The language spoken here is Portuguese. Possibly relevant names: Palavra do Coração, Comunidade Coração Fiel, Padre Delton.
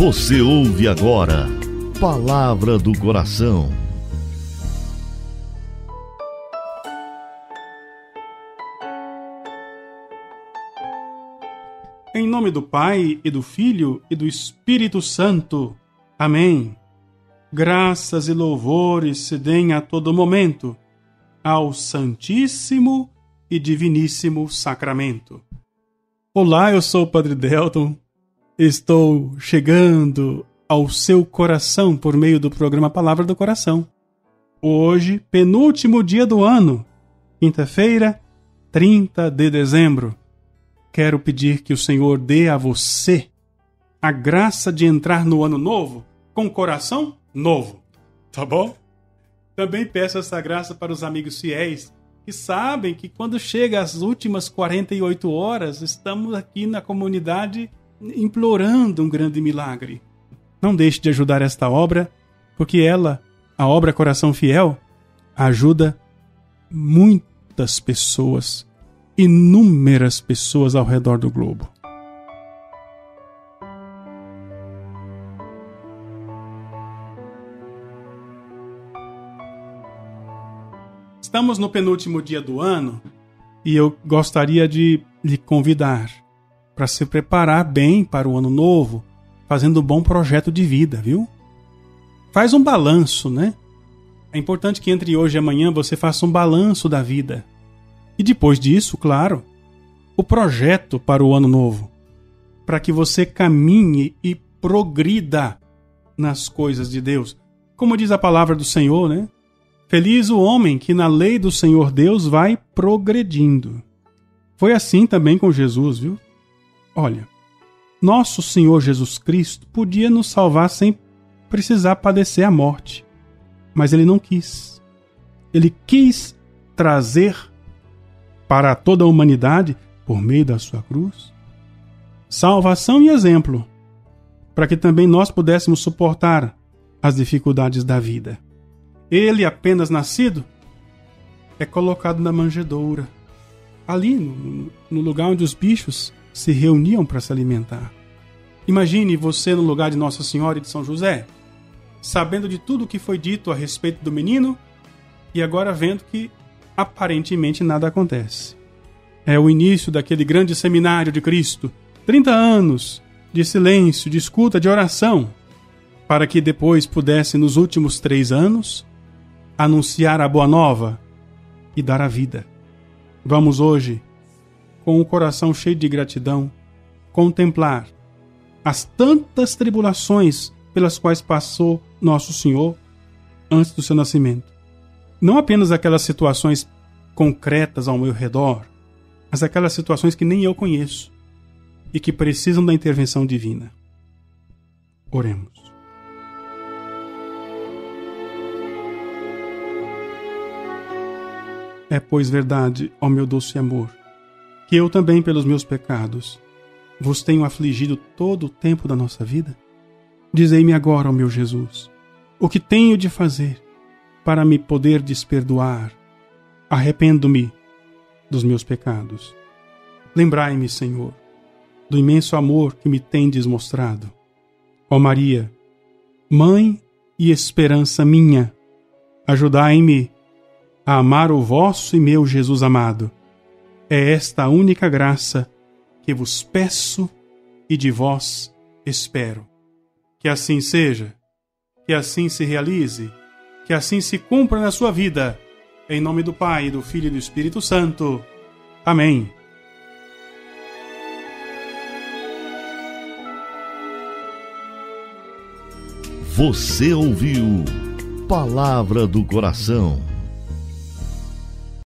Você ouve agora Palavra do Coração. Em nome do Pai, e do Filho, e do Espírito Santo. Amém. Graças e louvores se deem a todo momento ao Santíssimo e Diviníssimo Sacramento. Olá, eu sou o Padre Delton. Estou chegando ao seu coração por meio do programa Palavra do Coração. Hoje, penúltimo dia do ano, quinta-feira, 30 de dezembro. Quero pedir que o Senhor dê a você a graça de entrar no ano novo com coração novo, tá bom? Também peço essa graça para os amigos fiéis que sabem que quando chega as últimas 48 horas, estamos aqui na comunidade implorando um grande milagre. Não deixe de ajudar esta obra, porque ela, a obra Coração Fiel, ajuda muitas pessoas, inúmeras pessoas ao redor do globo. Estamos no penúltimo dia do ano e eu gostaria de lhe convidar para se preparar bem para o ano novo, fazendo um bom projeto de vida, viu? Faz um balanço, né? É importante que entre hoje e amanhã você faça um balanço da vida. E depois disso, claro, o projeto para o ano novo, para que você caminhe e progrida nas coisas de Deus. Como diz a palavra do Senhor, né? Feliz o homem que na lei do Senhor Deus vai progredindo. Foi assim também com Jesus, viu? Olha, nosso Senhor Jesus Cristo podia nos salvar sem precisar padecer a morte, mas Ele não quis. Ele quis trazer para toda a humanidade, por meio da sua cruz, salvação e exemplo, para que também nós pudéssemos suportar as dificuldades da vida. Ele, apenas nascido, é colocado na manjedoura, ali no lugar onde os bichos se reuniam para se alimentar. Imagine você no lugar de Nossa Senhora e de São José, sabendo de tudo o que foi dito a respeito do menino e agora vendo que aparentemente nada acontece. É o início daquele grande seminário de Cristo, 30 anos de silêncio, de escuta, de oração, para que depois pudesse, nos últimos 3 anos, anunciar a boa nova e dar a vida. Vamos hoje, com o coração cheio de gratidão, contemplar as tantas tribulações pelas quais passou Nosso Senhor antes do seu nascimento. Não apenas aquelas situações concretas ao meu redor, mas aquelas situações que nem eu conheço e que precisam da intervenção divina. Oremos. É, pois, verdade, ó meu doce amor, que eu também, pelos meus pecados, vos tenho afligido todo o tempo da nossa vida? Dizei-me agora, ó meu Jesus, o que tenho de fazer para me poder desperdoar? Arrependo-me dos meus pecados. Lembrai-me, Senhor, do imenso amor que me tendes mostrado. Ó Maria, Mãe e esperança minha, ajudai-me a amar o vosso e meu Jesus amado. É esta a única graça que vos peço e de vós espero. Que assim seja, que assim se realize, que assim se cumpra na sua vida. Em nome do Pai, do Filho e do Espírito Santo. Amém. Você ouviu Palavra do Coração.